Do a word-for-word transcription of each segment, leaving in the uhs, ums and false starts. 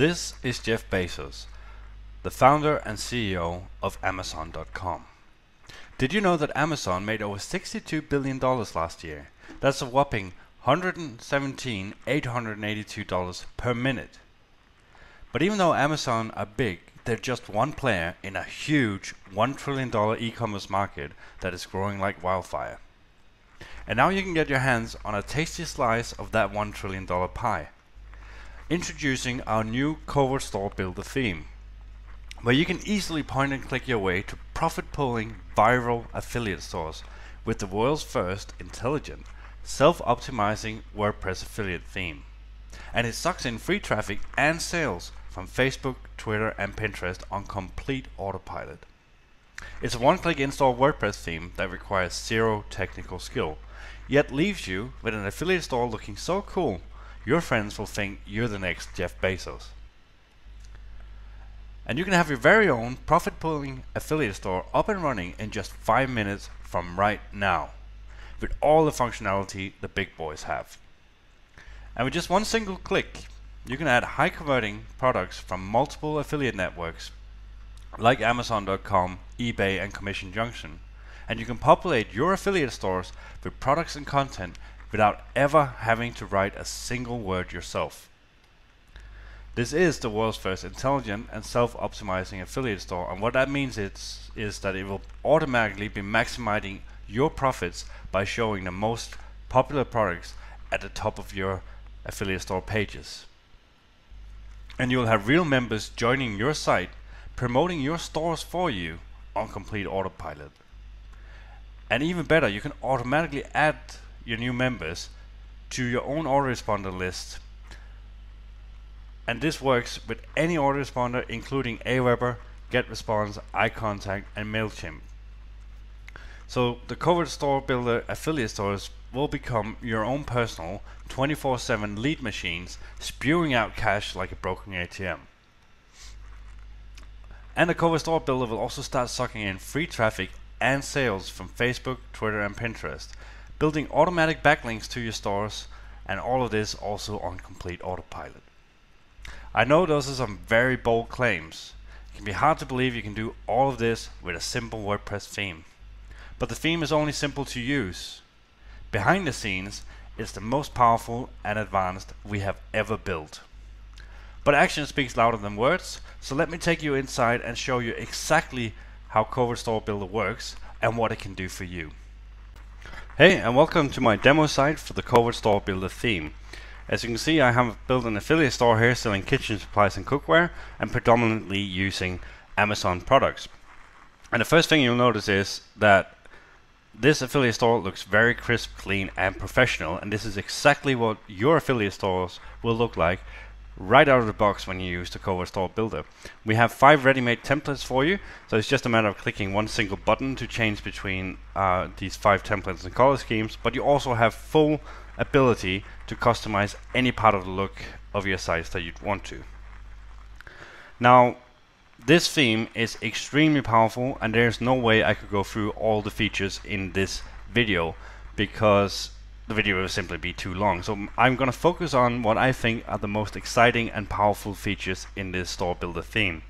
This is Jeff Bezos, the founder and C E O of Amazon dot com. Did you know that Amazon made over sixty-two billion dollars last year? That's a whopping one hundred seventeen thousand eight hundred eighty-two dollars per minute. But even though Amazon are big, they're just one player in a huge one trillion dollar e-commerce market that is growing like wildfire. And now you can get your hands on a tasty slice of that one trillion dollar pie. Introducing our new Covert Store Builder theme, where you can easily point and click your way to profit-pulling viral affiliate stores with the world's first intelligent, self-optimizing WordPress affiliate theme. And it sucks in free traffic and sales from Facebook, Twitter and Pinterest on complete autopilot. It's a one-click install WordPress theme that requires zero technical skill, yet leaves you with an affiliate store looking so cool your friends will think you're the next Jeff Bezos. And you can have your very own profit-pulling affiliate store up and running in just five minutes from right now, with all the functionality the big boys have. And with just one single click, you can add high-converting products from multiple affiliate networks like Amazon dot com, eBay and Commission Junction, and you can populate your affiliate stores with products and content without ever having to write a single word yourself. This is the world's first intelligent and self-optimizing affiliate store, and what that means is, is that it will automatically be maximizing your profits by showing the most popular products at the top of your affiliate store pages. And you'll have real members joining your site, promoting your stores for you on complete autopilot. And even better, you can automatically add your new members to your own autoresponder list, and this works with any autoresponder including Aweber, GetResponse, iContact and MailChimp. So the Covert Store Builder affiliate stores will become your own personal twenty-four seven lead machines, spewing out cash like a broken A T M. And the Covert Store Builder will also start sucking in free traffic and sales from Facebook, Twitter and Pinterest, building automatic backlinks to your stores, and all of this also on complete autopilot. I know those are some very bold claims. It can be hard to believe you can do all of this with a simple WordPress theme. But the theme is only simple to use. Behind the scenes, it's the most powerful and advanced we have ever built. But action speaks louder than words, so let me take you inside and show you exactly how Covert Store Builder works and what it can do for you. Hey, and welcome to my demo site for the Covert Store Builder theme. As you can see, I have built an affiliate store here selling kitchen supplies and cookware, and predominantly using Amazon products. And the first thing you'll notice is that this affiliate store looks very crisp, clean and professional, and this is exactly what your affiliate stores will look like right out of the box when you use the Covert Store Builder. We have five ready-made templates for you, so it's just a matter of clicking one single button to change between uh, these five templates and color schemes, but you also have full ability to customize any part of the look of your sites that you'd want to. Now, this theme is extremely powerful, and there's no way I could go through all the features in this video because the video will simply be too long. So I'm going to focus on what I think are the most exciting and powerful features in this store builder theme.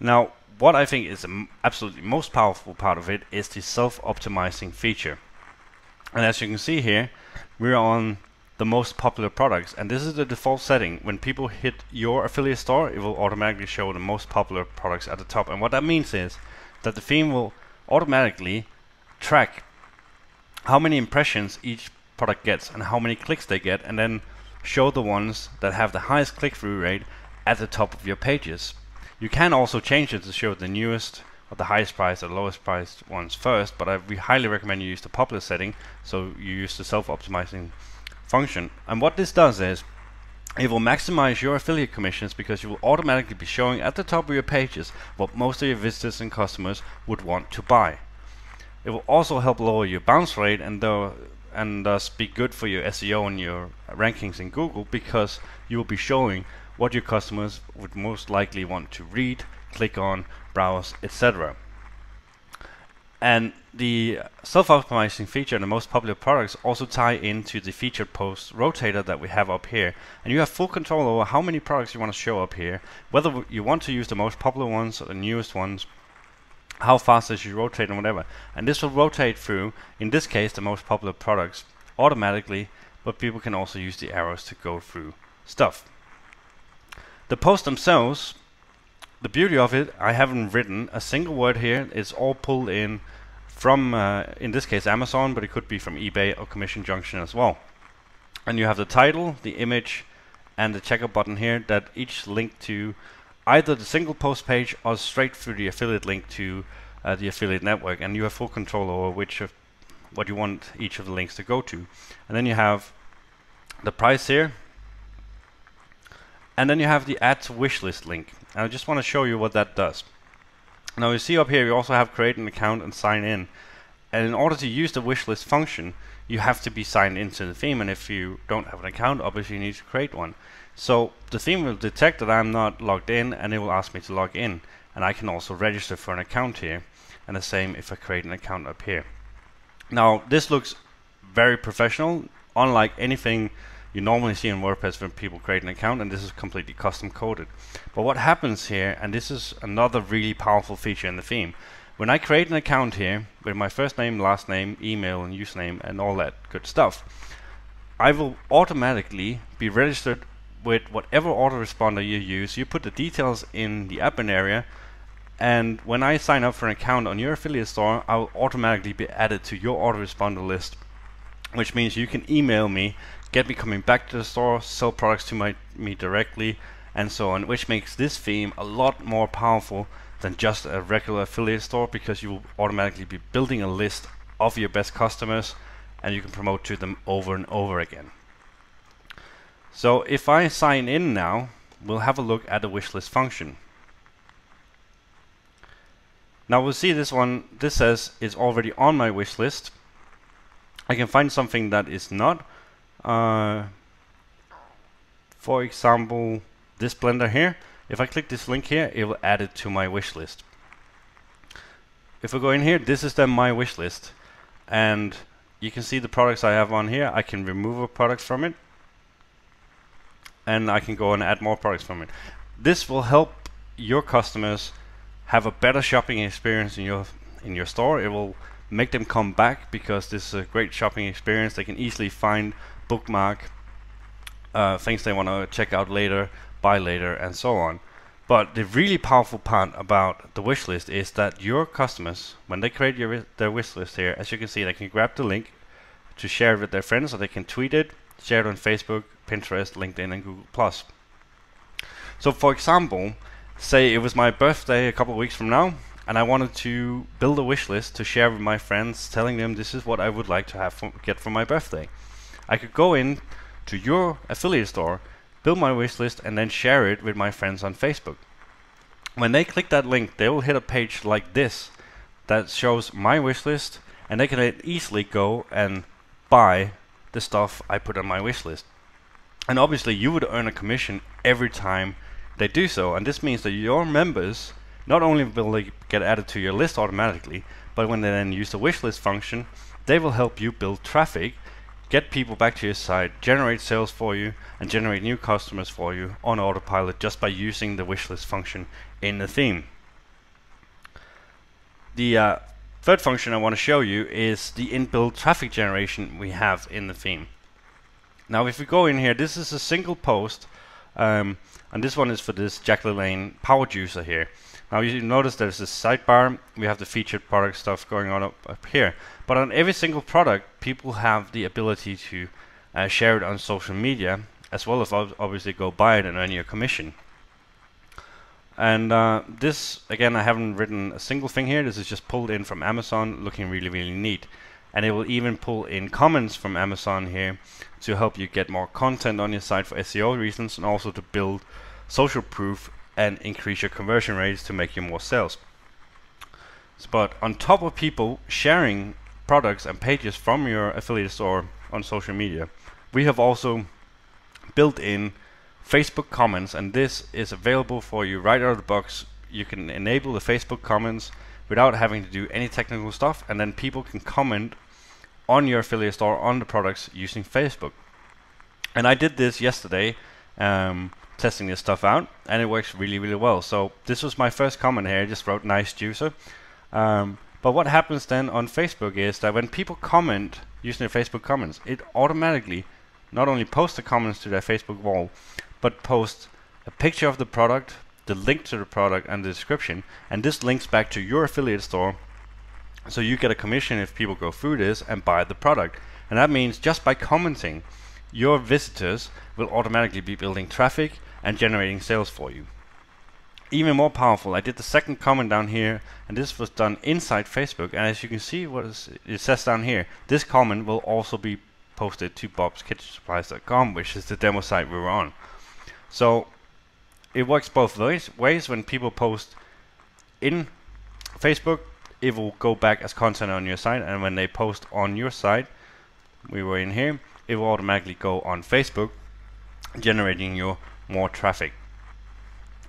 Now, what I think is the absolutely most powerful part of it is the self-optimizing feature. And as you can see here, we're on the most popular products, and this is the default setting. When people hit your affiliate store, it will automatically show the most popular products at the top. And what that means is that the theme will automatically track how many impressions each product gets and how many clicks they get, and then show the ones that have the highest click-through rate at the top of your pages. You can also change it to show the newest or the highest priced or lowest priced ones first, but I, we highly recommend you use the popular setting, so you use the self-optimizing function. And what this does is it will maximize your affiliate commissions because you will automatically be showing at the top of your pages what most of your visitors and customers would want to buy. It will also help lower your bounce rate and, though, and thus be good for your S E O and your rankings in Google, because you will be showing what your customers would most likely want to read, click on, browse, et cetera. And the self-optimizing feature and the most popular products also tie into the featured post rotator that we have up here. And you have full control over how many products you want to show up here, whether you want to use the most popular ones or the newest ones, how fast they should rotate and whatever. And this will rotate through, in this case, the most popular products automatically, but people can also use the arrows to go through stuff. The posts themselves, the beauty of it, I haven't written a single word here. It's all pulled in from, uh, in this case, Amazon, but it could be from eBay or Commission Junction as well. And you have the title, the image, and the checkout button here that each link to either the single post page or straight through the affiliate link to uh, the affiliate network. And you have full control over which of what you want each of the links to go to. And then you have the price here. And then you have the add to wish list link. And I just want to show you what that does. Now you see up here you also have create an account and sign in, and in order to use the wishlist function you have to be signed into the theme, and if you don't have an account obviously you need to create one. So the theme will detect that I'm not logged in and it will ask me to log in, and I can also register for an account here, and the same if I create an account up here. Now this looks very professional, unlike anything you normally see in WordPress when people create an account, and this is completely custom coded. But what happens here, and this is another really powerful feature in the theme, when I create an account here with my first name, last name, email and username and all that good stuff, I will automatically be registered with whatever autoresponder you use. You put the details in the admin area, and when I sign up for an account on your affiliate store, I will automatically be added to your autoresponder list, which means you can email me, get me coming back to the store, sell products to my, me directly, and so on, which makes this theme a lot more powerful than just a regular affiliate store, because you will automatically be building a list of your best customers and you can promote to them over and over again. So if I sign in now, we'll have a look at the wishlist function. Now we'll see this one, this says it's already on my wishlist. I can find something that is not. Uh, for example, this blender here. If I click this link here, it will add it to my wish list. If we go in here, this is then my wish list, and you can see the products I have on here. I can remove a product from it, and I can go and add more products from it. This will help your customers have a better shopping experience in your in your store. It will make them come back because this is a great shopping experience. They can easily find, bookmark, uh, things they want to check out later, buy later, and so on. But the really powerful part about the wish list is that your customers, when they create your, their wish list here, as you can see, they can grab the link to share it with their friends, or they can tweet it, share it on Facebook, Pinterest, LinkedIn, and Google plus. So for example, say it was my birthday a couple of weeks from now, and I wanted to build a wish list to share with my friends, telling them this is what I would like to have for, get for my birthday. I could go in to your affiliate store, build my wish list, and then share it with my friends on Facebook. When they click that link, they will hit a page like this that shows my wish list, and they can easily go and buy the stuff I put on my wish list. And obviously you would earn a commission every time they do so, and this means that your members, not only will they get added to your list automatically, but when they then use the wishlist function, they will help you build traffic, get people back to your site, generate sales for you, and generate new customers for you on autopilot just by using the wishlist function in the theme. The uh, third function I want to show you is the inbuilt traffic generation we have in the theme. Now if we go in here, this is a single post, um, and this one is for this Jacqueline Lane power juicer here. Now you notice there's this sidebar, we have the featured product stuff going on up, up here. But on every single product, people have the ability to uh, share it on social media, as well as ob obviously go buy it and earn your commission. And uh, this, again, I haven't written a single thing here. This is just pulled in from Amazon, looking really, really neat. And it will even pull in comments from Amazon here to help you get more content on your site for S E O reasons, and also to build social proof and increase your conversion rates to make you more sales. But on top of people sharing products and pages from your affiliate store on social media, we have also built in Facebook comments, and this is available for you right out of the box. You can enable the Facebook comments without having to do any technical stuff, and then people can comment on your affiliate store, on the products, using Facebook. And I did this yesterday, um, testing this stuff out, and it works really, really well. So this was my first comment here. I just wrote nice juicer. Um, but what happens then on Facebook is that when people comment using their Facebook comments, it automatically not only posts the comments to their Facebook wall, but posts a picture of the product, the link to the product, and the description. And this links back to your affiliate store, so you get a commission if people go through this and buy the product. And that means just by commenting, your visitors will automatically be building traffic and generating sales for you. Even more powerful, I did the second comment down here, and this was done inside Facebook, and as you can see what it says down here, this comment will also be posted to bobs kitchen supplies dot com, which is the demo site we were on. So it works both ways. When people post in Facebook, it will go back as content on your site, and when they post on your site, we were in here, it will automatically go on Facebook, generating you more traffic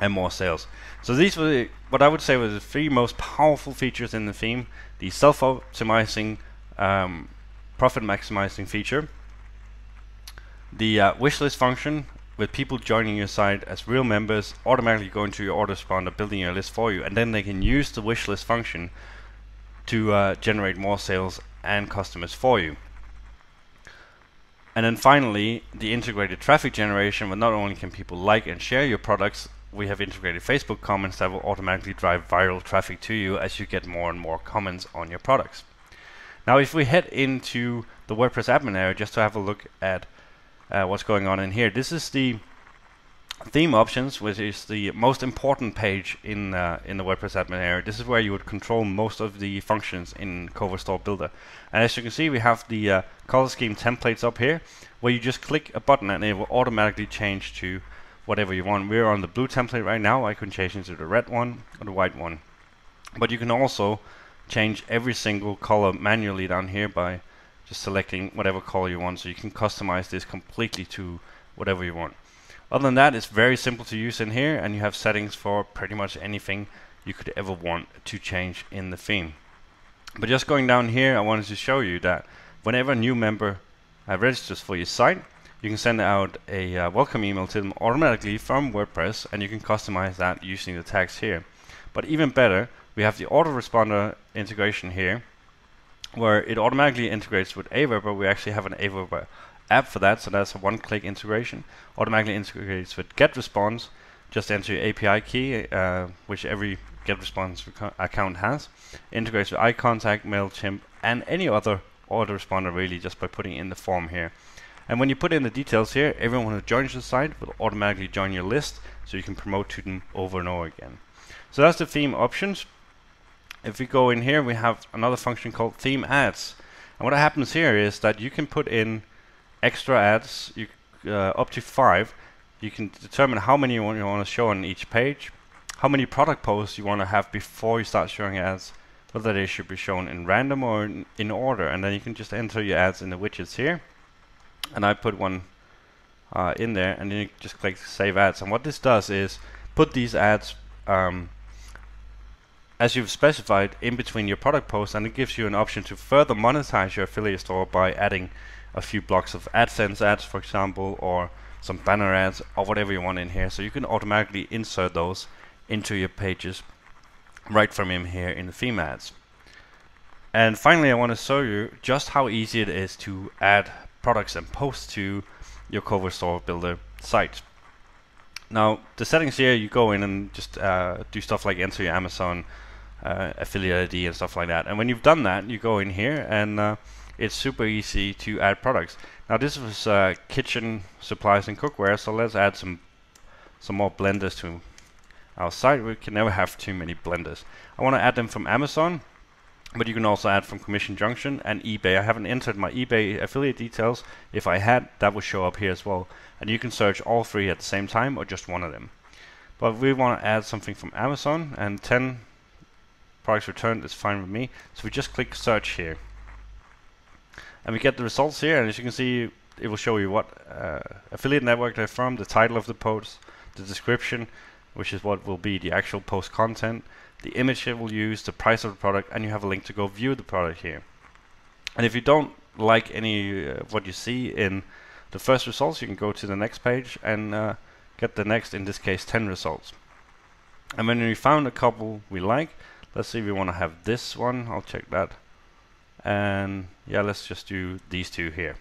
and more sales. So these were the, what I would say were the three most powerful features in the theme: the self-optimizing, um, profit-maximizing feature, the uh, wish list function with people joining your site as real members, automatically going to your autoresponder, building your list for you, and then they can use the wish list function to uh, generate more sales and customers for you. And then finally, the integrated traffic generation, where not only can people like and share your products, we have integrated Facebook comments that will automatically drive viral traffic to you as you get more and more comments on your products. Now, if we head into the WordPress admin area just to have a look at Uh, what's going on in here. This is the theme options, which is the most important page in uh, in the WordPress admin area. This is where you would control most of the functions in Covert Store Builder. And as you can see, we have the uh, color scheme templates up here, where you just click a button and it will automatically change to whatever you want. We're on the blue template right now. I can change into the red one or the white one. But you can also change every single color manually down here by just selecting whatever color you want, so you can customize this completely to whatever you want. Other than that, it's very simple to use in here, and you have settings for pretty much anything you could ever want to change in the theme. But just going down here, I wanted to show you that whenever a new member uh, registers for your site, you can send out a uh, welcome email to them automatically from WordPress, and you can customize that using the tags here. But even better, we have the autoresponder integration here, where it automatically integrates with Aweber. We actually have an Aweber app for that, so that's a one-click integration. Automatically integrates with GetResponse. Just enter your A P I key, uh, which every GetResponse account has. Integrates with iContact, MailChimp, and any other autoresponder really, just by putting in the form here. And when you put in the details here, everyone who joins the site will automatically join your list, so you can promote to them over and over again. So that's the theme options. If we go in here, we have another function called theme ads, and what happens here is that you can put in extra ads, you, uh, up to five. You can determine how many you want, you want to show on each page, how many product posts you want to have before you start showing ads, whether they should be shown in random or in, in order, and then you can just enter your ads in the widgets here. And I put one uh, in there, and then you just click save ads. And what this does is put these ads um, as you've specified in between your product posts, and it gives you an option to further monetize your affiliate store by adding a few blocks of AdSense ads, for example, or some banner ads, or whatever you want in here. So you can automatically insert those into your pages right from in here in the theme ads. And finally, I want to show you just how easy it is to add products and posts to your Covert Store Builder site. Now, the settings here, you go in and just uh, do stuff like enter your Amazon uh, affiliate I D and stuff like that. And when you've done that, you go in here, and uh, it's super easy to add products. Now, this was uh, kitchen supplies and cookware, so let's add some some more blenders to our site. We can never have too many blenders. I want to add them from Amazon, but you can also add from Commission Junction and eBay. I haven't entered my eBay affiliate details. If I had, that would show up here as well. And you can search all three at the same time, or just one of them. But we want to add something from Amazon, and ten products returned is fine with me. So we just click search here, and we get the results here. And as you can see, it will show you what uh, affiliate network they're from, the title of the post, the description, which is what will be the actual post content, the image it will use, the price of the product, and you have a link to go view the product here. And if you don't like any of uh, what you see in the first results, you can go to the next page and uh, get the next, in this case, ten results. And when we found a couple we like, let's see if we want to have this one, I'll check that. And yeah, let's just do these two here.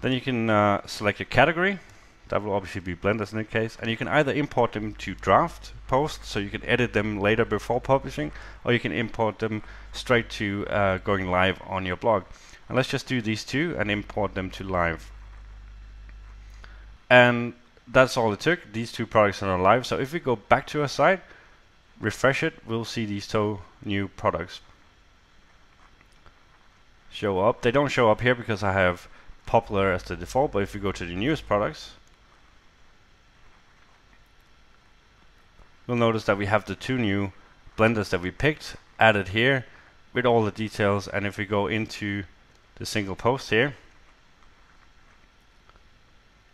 Then you can uh, select your category. That will obviously be Blender's in this case, and you can either import them to draft posts, so you can edit them later before publishing, or you can import them straight to uh, going live on your blog. And let's just do these two and import them to live. And that's all it took. These two products are now live. So if we go back to our site, refresh it, we'll see these two new products show up. They don't show up here because I have popular as the default, but if we go to the newest products, we'll notice that we have the two new blenders that we picked added here with all the details. And if we go into the single post here,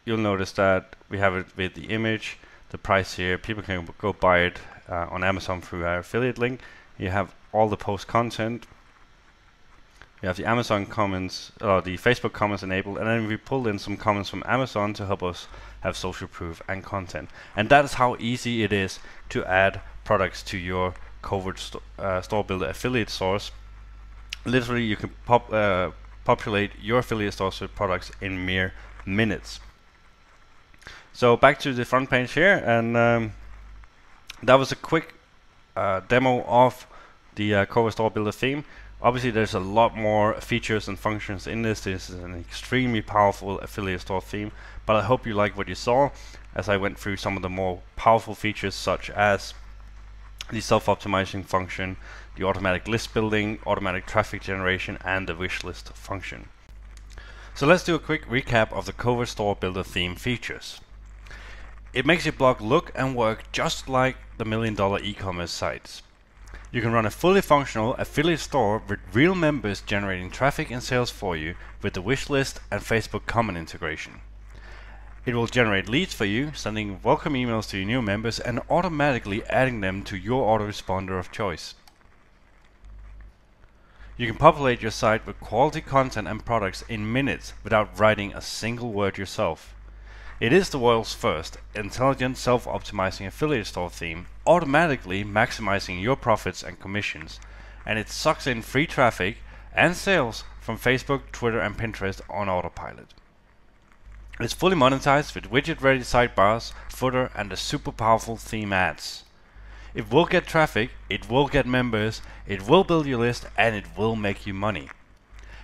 you'll notice that we have it with the image, the price here. People can go buy it uh, on Amazon through our affiliate link. You have all the post content. You have the Amazon comments, uh, the Facebook comments enabled, and then we pulled in some comments from Amazon to help us have social proof and content. And that is how easy it is to add products to your Covert sto uh, Store Builder affiliate source. Literally, you can pop, uh, populate your affiliate source with products in mere minutes. So back to the front page here, and um, that was a quick uh, demo of the uh, Covert Store Builder theme. Obviously, there's a lot more features and functions in this. This is an extremely powerful affiliate store theme, but I hope you like what you saw as I went through some of the more powerful features, such as the self-optimizing function, the automatic list building, automatic traffic generation, and the wish list function. So let's do a quick recap of the Covert Store Builder theme features. It makes your blog look and work just like the million dollar e-commerce sites. You can run a fully functional affiliate store with real members generating traffic and sales for you with the wish list and Facebook comment integration. It will generate leads for you, sending welcome emails to your new members and automatically adding them to your autoresponder of choice. You can populate your site with quality content and products in minutes without writing a single word yourself. It is the world's first intelligent self-optimizing affiliate store theme, automatically maximizing your profits and commissions, and it sucks in free traffic and sales from Facebook, Twitter and Pinterest on autopilot. It's fully monetized with widget-ready sidebars, footer and the super powerful theme ads. It will get traffic, it will get members, it will build your list, and it will make you money.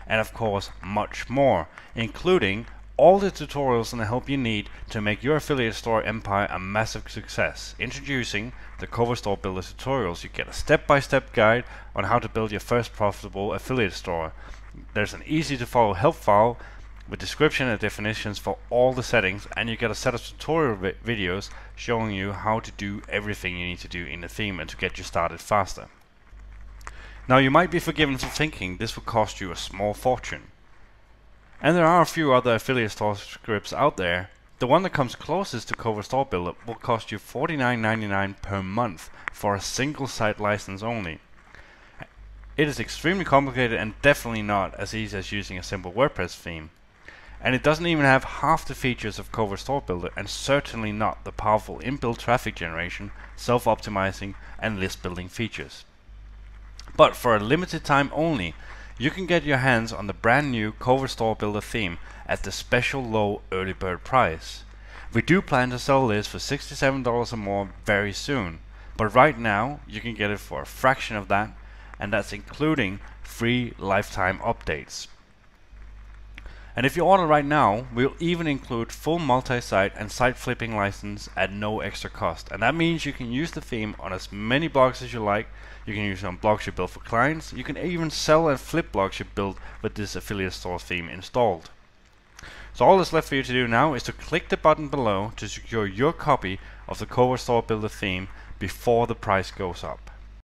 And of course much more, including all the tutorials and the help you need to make your affiliate store empire a massive success. Introducing the Covert Store Builder tutorials, you get a step-by-step guide on how to build your first profitable affiliate store. There's an easy-to-follow help file with description and definitions for all the settings, and you get a set of tutorial vi videos showing you how to do everything you need to do in the theme and to get you started faster. Now, you might be forgiven for thinking this will cost you a small fortune. And there are a few other affiliate store scripts out there. The one that comes closest to Covert Store Builder will cost you forty-nine ninety-nine per month for a single site license only. It is extremely complicated and definitely not as easy as using a simple WordPress theme. And it doesn't even have half the features of Covert Store Builder, and certainly not the powerful inbuilt traffic generation, self-optimizing and list building features. But for a limited time only, you can get your hands on the brand new Covert Store Builder theme at the special low early bird price. We do plan to sell this for sixty-seven dollars or more very soon, but right now you can get it for a fraction of that, and that's including free lifetime updates. And if you order right now, we'll even include full multi-site and site flipping license at no extra cost. And that means you can use the theme on as many blogs as you like. You can use it on blogs you build for clients. You can even sell and flip blogs you build with this affiliate store theme installed. So all that's left for you to do now is to click the button below to secure your copy of the Covert Store Builder theme before the price goes up.